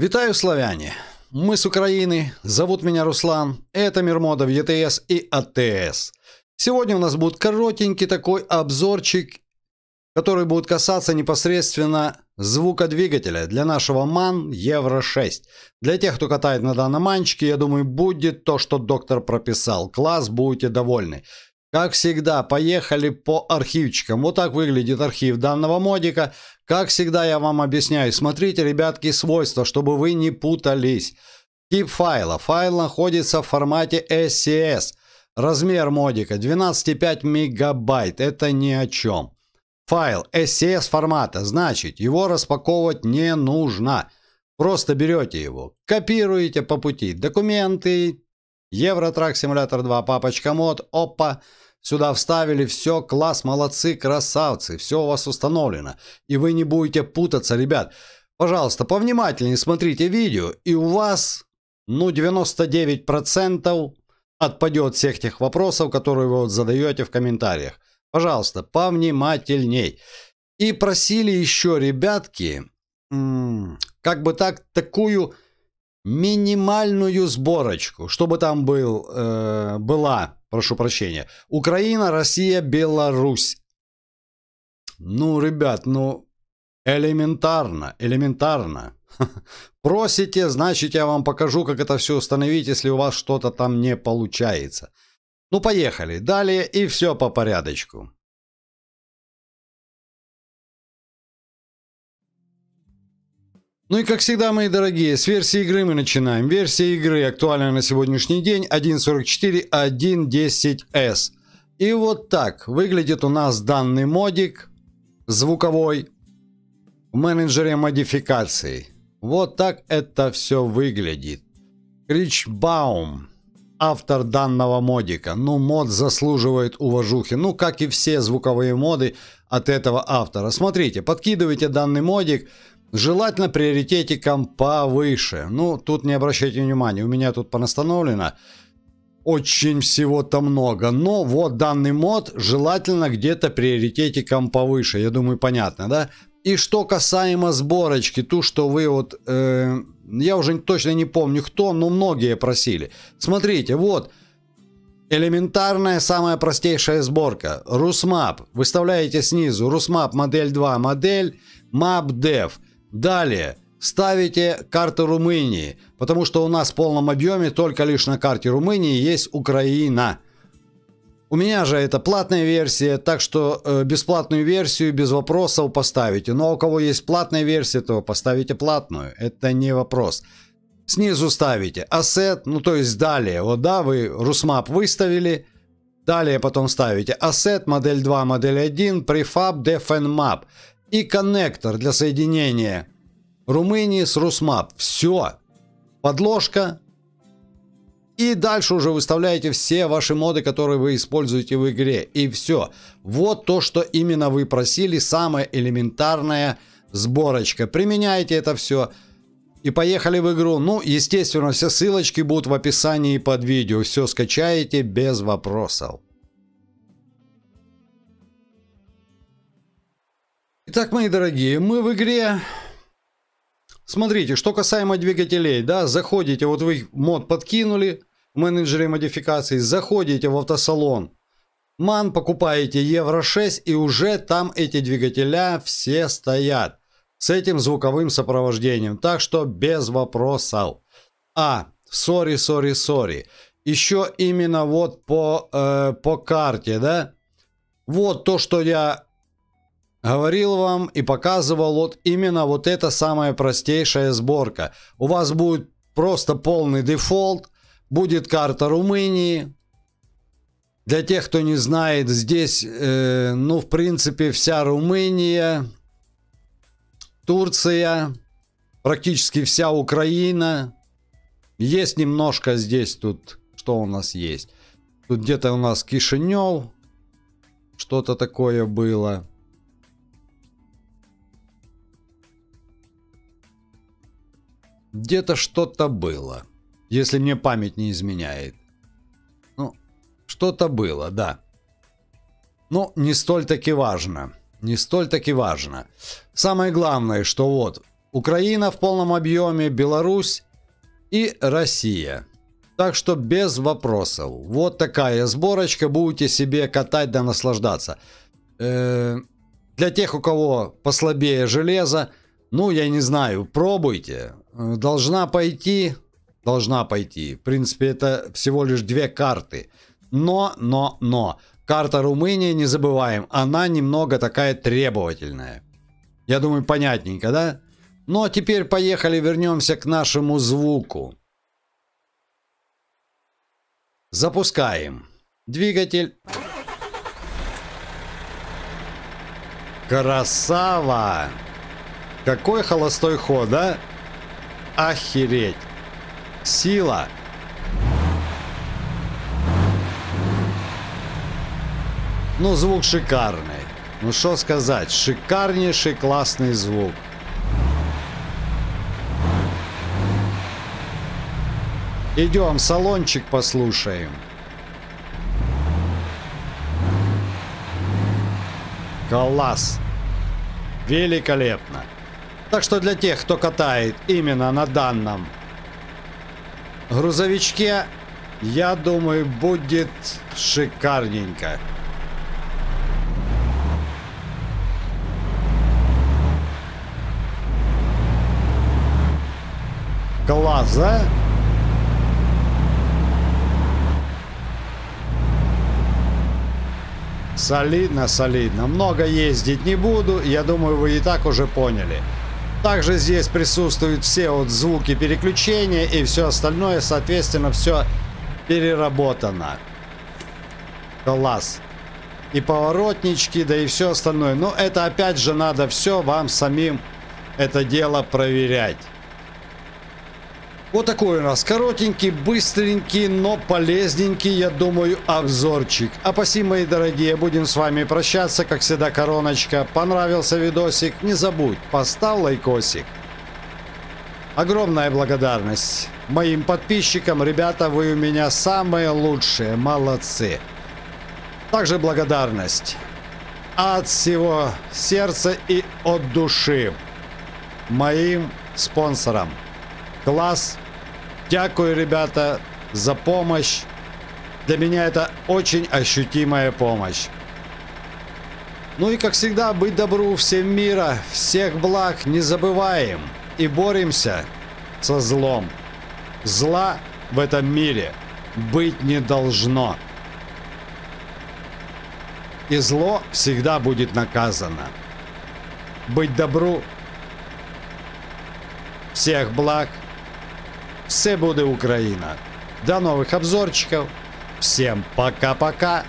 Витаю, славяне! Мы с Украины, зовут меня Руслан, это Мирмодов, ЕТС и АТС. Сегодня у нас будет коротенький такой обзорчик, который будет касаться непосредственно звука двигателя для нашего Ман Euro 6. Для тех, кто катает на данном манчике, я думаю, будет то, что доктор прописал. Класс, будете довольны. Как всегда, поехали по архивчикам. Вот так выглядит архив данного модика. Как всегда, я вам объясняю. Смотрите, ребятки, свойства, чтобы вы не путались. Тип файла. Файл находится в формате SCS. Размер модика 12,5 мегабайт. Это ни о чем. Файл SCS формата. Значит, его распаковывать не нужно. Просто берете его, копируете по пути документы. Евротрак Simulator 2, папочка мод, опа, сюда вставили, все, класс, молодцы, красавцы, все у вас установлено, и вы не будете путаться, ребят. Пожалуйста, повнимательнее смотрите видео, и у вас, 99% отпадет всех тех вопросов, которые вы вот задаете в комментариях. Пожалуйста, повнимательней. И просили еще, ребятки, как бы так, такую минимальную сборочку, чтобы там была Украина, Россия, Беларусь. Ну, ребят, ну, элементарно, элементарно. Просите, значит, я вам покажу, как это все установить, если у вас что-то там не получается. Ну, поехали. Далее и все по порядочку. Ну и как всегда, мои дорогие, с версии игры мы начинаем. Версия игры актуальна на сегодняшний день 1.44.1.10s. И вот так выглядит у нас данный модик звуковой в менеджере модификаций. Вот так это все выглядит. Kriechbaum, автор данного модика. Ну, мод заслуживает уважухи. Ну, как и все звуковые моды от этого автора. Смотрите, подкидывайте данный модик. Желательно приоритетиком повыше. Ну, тут не обращайте внимания. У меня тут понастановлено очень всего-то много. Но вот данный мод желательно где-то приоритетиком повыше. Я думаю, понятно, да? И что касаемо сборочки, ту, что вы вот... я уже точно не помню кто, но многие просили. Смотрите, вот... Элементарная, самая простейшая сборка. Rusmap. Выставляете снизу. Rusmap модель 2, модель. Map dev. Далее ставите карту Румынии, потому что у нас в полном объеме только лишь на карте Румынии есть Украина. У меня же это платная версия, так что бесплатную версию без вопросов поставите. Но у кого есть платная версия, то поставите платную. Это не вопрос. Снизу ставите ассет, ну то есть далее, вот да, вы Rusmap выставили. Далее потом ставите ассет, модель 2, модель 1, Prefab, дефенмап. И коннектор для соединения Румынии с Rusmap. Все. Подложка. И дальше уже выставляете все ваши моды, которые вы используете в игре. И все. Вот то, что именно вы просили. Самая элементарная сборочка. Применяйте это все. И поехали в игру. Ну, естественно, все ссылочки будут в описании под видео. Все скачаете без вопросов. Итак, мои дорогие, мы в игре. Смотрите, что касаемо двигателей, да, заходите, вот вы мод подкинули в менеджере модификаций, заходите в автосалон Ман, покупаете Euro 6 и уже там эти двигателя все стоят с этим звуковым сопровождением, так что без вопросов. Sorry. Еще именно вот по карте, да, вот то, что я говорил вам и показывал, вот именно вот эта самая простейшая сборка. У вас будет просто полный дефолт, будет карта Румынии. Для тех, кто не знает, здесь, ну, в принципе, вся Румыния, Турция, практически вся Украина. Есть немножко здесь тут, что у нас есть. Тут где-то у нас Кишинев, что-то такое было. Где-то что-то было, если мне память не изменяет. Ну, что-то было, да. Но не столь-таки важно. Самое главное, что вот Украина в полном объеме, Беларусь и Россия. Так что без вопросов. Вот такая сборочка. Будете себе катать да наслаждаться. Для тех, у кого послабее железо, ну, я не знаю, пробуйте. Должна пойти. Должна пойти. В принципе, это всего лишь две карты. Но. Карта Румынии, не забываем, она немного такая требовательная. Я думаю, понятненько, да? Ну, а теперь поехали, вернемся к нашему звуку. Запускаем. Двигатель. Красава! Какой холостой ход, да? Охереть! Сила! Ну, звук шикарный. Ну, что сказать, шикарнейший классный звук. Идем, салончик послушаем. Класс. Великолепно. Так что для тех, кто катает именно на данном грузовичке, я думаю, будет шикарненько. Класс, да? Солидно, солидно. Много ездить не буду. Я думаю, вы и так уже поняли. Также здесь присутствуют все вот звуки переключения и все остальное. Соответственно, все переработано. Класс. И поворотнички, да и все остальное. Но это опять же надо все вам самим это дело проверять. Вот такой у нас коротенький, быстренький, но полезненький, я думаю, обзорчик. А посему, мои дорогие, будем с вами прощаться, как всегда, короночка. Понравился видосик? Не забудь, поставь лайкосик. Огромная благодарность моим подписчикам. Ребята, вы у меня самые лучшие, молодцы. Также благодарность от всего сердца и от души моим спонсорам. Класс. Дякую, ребята, за помощь. Для меня это очень ощутимая помощь. Ну и, как всегда, быть добру, всем мира, всех благ. Не забываем и боремся со злом. Зла в этом мире быть не должно. И зло всегда будет наказано. Быть добру, всех благ. Все буде Україна. До нових обзорчиков. Всем пока-пока.